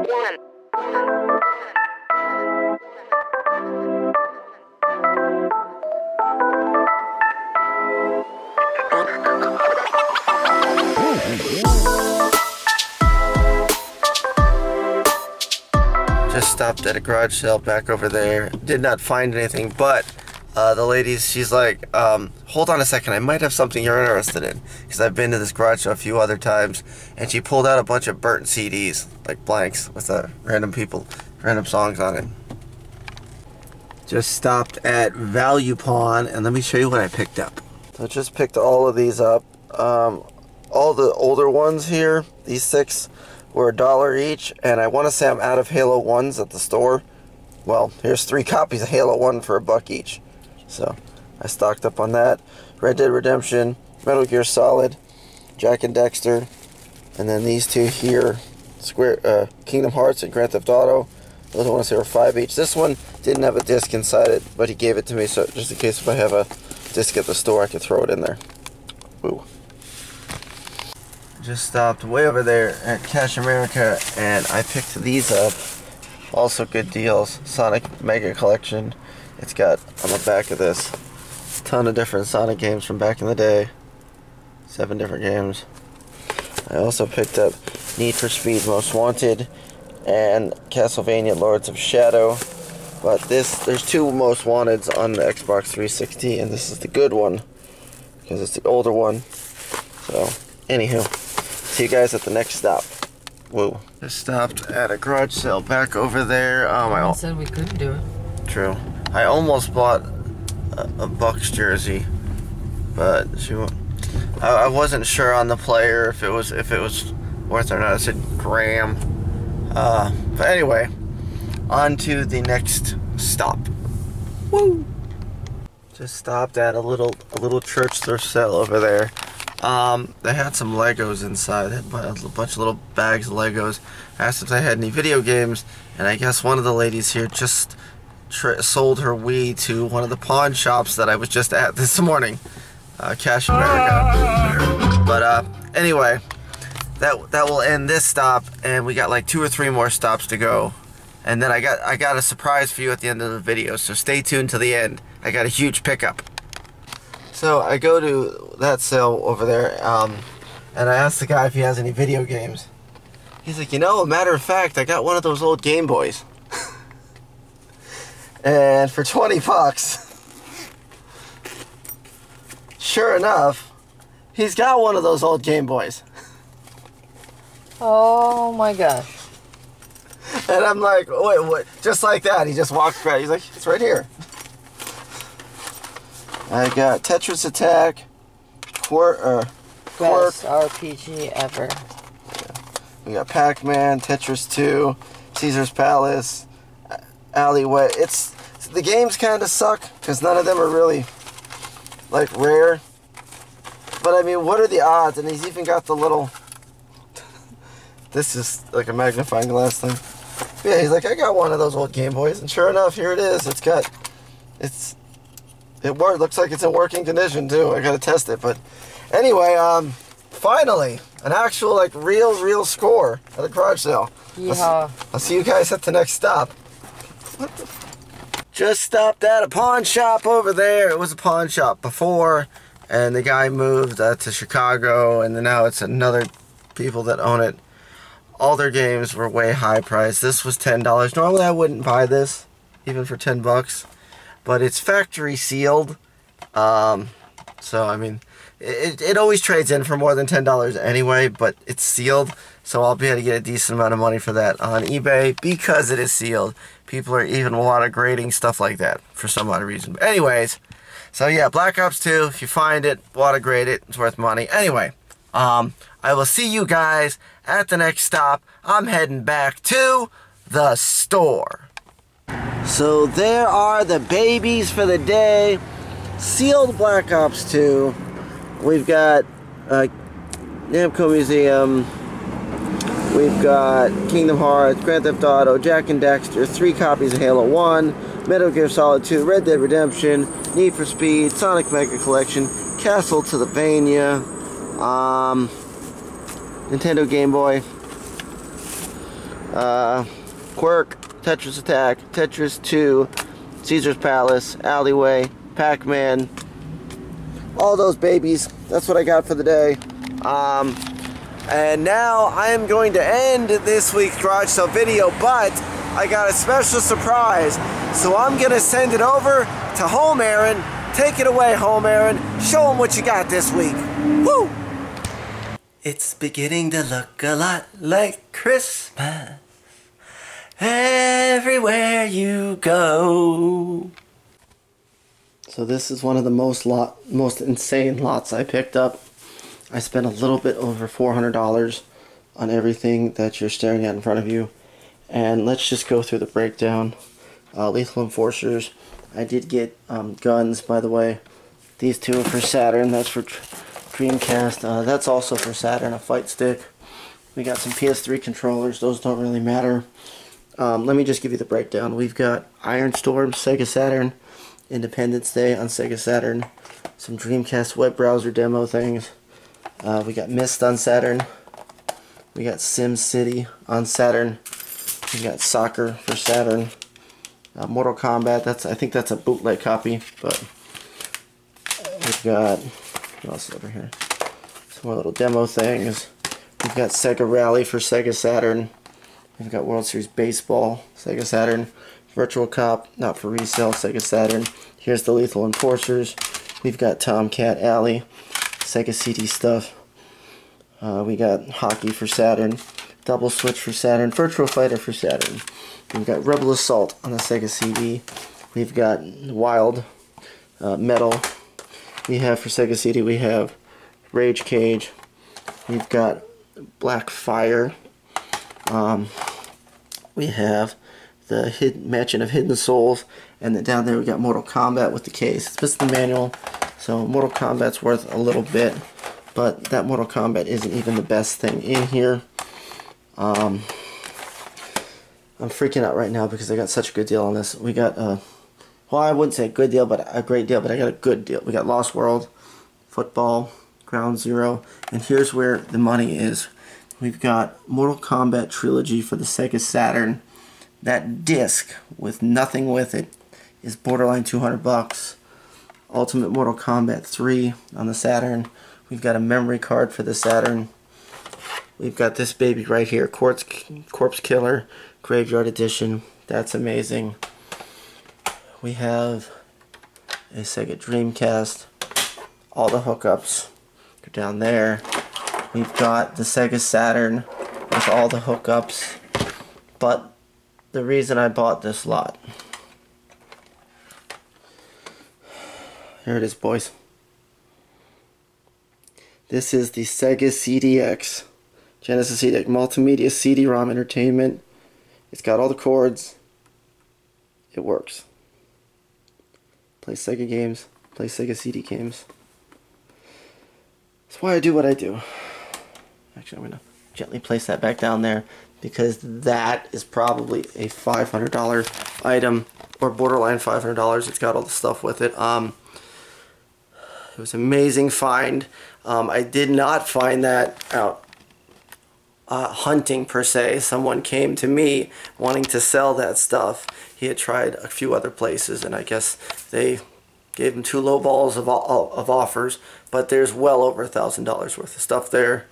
Just stopped at a garage sale back over there. Did not find anything, but the ladies, she's like, hold on a second, I might have something you're interested in. Because I've been to this garage a few other times, and she pulled out a bunch of burnt CDs, like blanks, with random songs on it. Just stopped at Value Pawn, and let me show you what I picked up. So I just picked all of these up. All the older ones here, these six, were $1 each, and I want to say I'm out of Halo 1s at the store. Well, here's 3 copies of Halo 1 for $1 each. So, I stocked up on that. Red Dead Redemption, Metal Gear Solid, Jak and Daxter, and then these two here, Kingdom Hearts and Grand Theft Auto. Those I want to say were $5 each. This one didn't have a disc inside it, but he gave it to me, so just in case if I have a disc at the store, I could throw it in there. Ooh. Just stopped way over there at Cash America, and I picked these up. Also good deals. Sonic Mega Collection. It's got, on the back of this, a ton of different Sonic games from back in the day. 7 different games. I also picked up Need for Speed Most Wanted and Castlevania Lords of Shadow. But this, there's 2 Most Wanteds on the Xbox 360, and this is the good one, because it's the older one. So, anywho. See you guys at the next stop. Whoa. Just stopped at a garage sale back over there. Someone said we couldn't do it. True. I almost bought a Bucks jersey, but she won't. I wasn't sure on the player if it was worth it or not. I said Graham. But anyway, on to the next stop. Woo! Just stopped at a little church thrift sale over there. They had some Legos inside. They had a bunch of little bags of Legos. I asked if they had any video games, and I guess one of the ladies here just sold her Wii to one of the pawn shops that I was just at this morning. Cash America. But anyway, that will end this stop, and we got like 2 or 3 more stops to go. And then I got a surprise for you at the end of the video, so stay tuned to the end. I got a huge pickup. So I go to that sale over there, and I asked the guy if he has any video games. He's like, you know, a matter of fact, I got one of those old Game Boys. And for $20, sure enough, he's got one of those old Game Boys. Oh my gosh. And I'm like, wait, what? Just like that, he just walked right. He's like, it's right here. I got Tetris Attack, Quirk. Best RPG ever. Yeah. We got Pac-Man, Tetris 2, Caesar's Palace, Alleyway. It's the games kind of suck because none of them are really like rare. But I mean, what are the odds? And he's even got the little. This is like a magnifying glass thing. But yeah, he's like, I got one of those old Game Boys, and sure enough, here it is. It's got, it's. It worked. Looks like it's in working condition too. I gotta test it, but anyway, finally, an actual like real score at a garage sale. Yeah. I'll see you guys at the next stop. What the? Just stopped at a pawn shop over there. It was a pawn shop before, and the guy moved to Chicago, and now it's another people that own it. All their games were way high priced. This was $10. Normally, I wouldn't buy this, even for $10. But it's factory sealed, so I mean, it always trades in for more than $10 anyway, but it's sealed, so I'll be able to get a decent amount of money for that on eBay because it is sealed. People are even a lot of grading stuff like that for some odd reason. But anyways, so yeah, Black Ops 2, if you find it, want to grade it, it's worth money. Anyway, I will see you guys at the next stop. I'm heading back to the store. So there are the babies for the day. Sealed Black Ops 2. We've got Namco Museum. We've got Kingdom Hearts, Grand Theft Auto, Jak and Daxter, 3 copies of Halo 1, Metal Gear Solid 2, Red Dead Redemption, Need for Speed, Sonic Mega Collection, Castlevania, Nintendo Game Boy, Quirk, Tetris Attack, Tetris 2, Caesar's Palace, Alleyway, Pac-Man, all those babies. That's what I got for the day. And now I am going to end this week's garage sale video, but I got a special surprise. So I'm going to send it over to Home Aaron. Take it away, Home Aaron. Show them what you got this week. Woo! It's beginning to look a lot like Christmas everywhere you go. So this is one of the most insane lots I picked up. I spent a little bit over $400 on everything that you're staring at in front of you. And let's just go through the breakdown. Lethal Enforcers. I did get guns, by the way. These two are for Saturn. That's for Dreamcast. That's also for Saturn, a fight stick. We got some PS3 controllers. Those don't really matter. Let me just give you the breakdown. We've got Iron Storm, Sega Saturn, Independence Day on Sega Saturn, some Dreamcast web browser demo things. We got Myst on Saturn. We got Sim City on Saturn. We got soccer for Saturn. Mortal Kombat. I think that's a bootleg copy, but we've got what else over here? Some more little demo things. We've got Sega Rally for Sega Saturn. We've got World Series Baseball, Sega Saturn. Virtual Cop, not for resale, Sega Saturn. Here's the Lethal Enforcers. We've got Tomcat Alley, Sega CD stuff. We got Hockey for Saturn. Double Switch for Saturn. Virtual Fighter for Saturn. We've got Rebel Assault on the Sega CD. We've got Wild, Metal. We have for Sega CD, we have Rage Cage. We've got Black Fire. We have the Mansion of Hidden Souls, and then down there we got Mortal Kombat with the case. It's just the manual, so Mortal Kombat's worth a little bit, but that Mortal Kombat isn't even the best thing in here. I'm freaking out right now because I got such a good deal on this. We got, well, I wouldn't say a good deal, but a great deal, but I got a good deal. We got Lost World, Football, Ground Zero, and here's where the money is. We've got Mortal Kombat Trilogy for the Sega Saturn. That disc with nothing with it is borderline $200. Ultimate Mortal Kombat 3 on the Saturn. We've got a memory card for the Saturn. We've got this baby right here, Corpse Killer Graveyard Edition. That's amazing. We have a Sega Dreamcast. All the hookups go down there. We've got the Sega Saturn with all the hookups, but the reason I bought this lot. Here it is, boys. This is the Sega CDX. Genesis CDX Multimedia CD-ROM Entertainment. It's got all the cords. It works. Play Sega games. Play Sega CD games. That's why I do what I do. Actually, I'm going to gently place that back down there, because that is probably a $500 item or borderline $500. It's got all the stuff with it. It was an amazing find. I did not find that out hunting per se. Someone came to me wanting to sell that stuff. He had tried a few other places, and I guess they gave him two low balls of offers, but there's well over $1,000 worth of stuff there.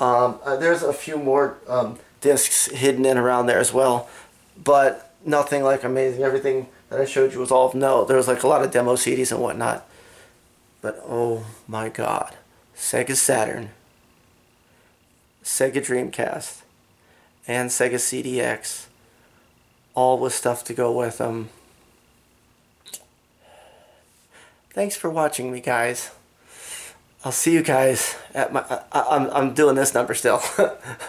There's a few more discs hidden in around there as well, but nothing like amazing. Everything that I showed you was all no. There was like a lot of demo CDs and whatnot, but oh my god, Sega Saturn, Sega Dreamcast, and Sega CDX, all with stuff to go with them. Thanks for watching me, guys. I'll see you guys at my... I'm doing this number still.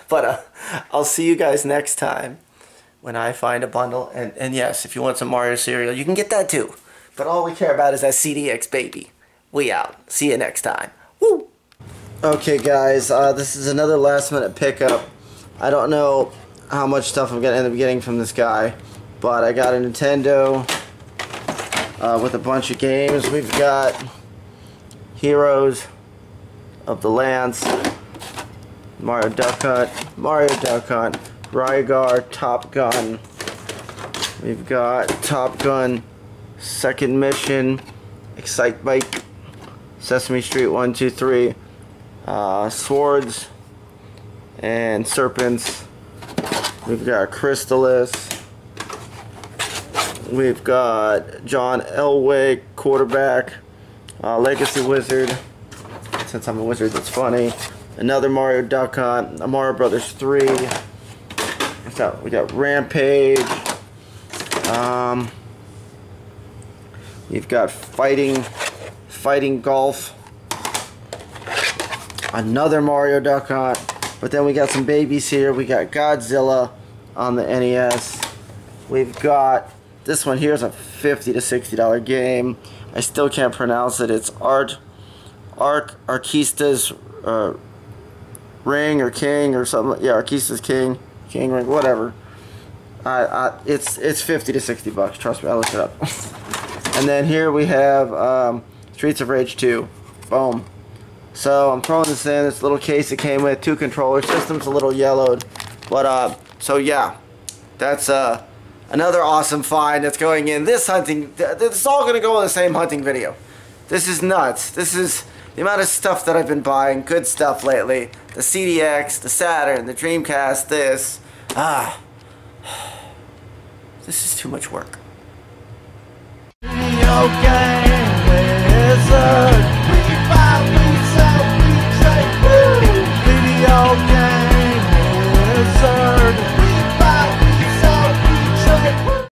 But I'll see you guys next time when I find a bundle. And yes, if you want some Mario cereal, you can get that too. But all we care about is that CDX baby. We out. See you next time. Woo! Okay, guys. This is another last-minute pickup. I don't know how much stuff I'm going to end up getting from this guy. But I got a Nintendo with a bunch of games. We've got Heroes of the Lance, Mario Duck Hunt, Rygar, Top Gun. We've got Top Gun, Second Mission, Excite Bike, Sesame Street 1, 2, 3, Swords, and Serpents. We've got Crystalis. We've got John Elway, quarterback, Legacy Wizard. Since I'm a wizard, that's funny. Another Mario Duck Hunt, Mario Brothers 3. What's up? We got Rampage. You've got Fighting Golf. Another Mario Duck Hunt. But then we got some babies here. We got Godzilla on the NES. We've got this one here is a $50 to $60 game. I still can't pronounce it. It's Arkista's Ring or King or something. Yeah, Arkista's King Ring, whatever. It's $50 to $60. Trust me, I looked it up. And then here we have Streets of Rage 2. Boom. So I'm throwing this in this little case it came with, 2 controllers. System's a little yellowed, but so yeah, that's another awesome find that's going in this hunting. This is all going to go in the same hunting video. This is nuts. This is the amount of stuff that I've been buying, good stuff lately. The CDX, the Saturn, the Dreamcast. This this is too much work. Okay.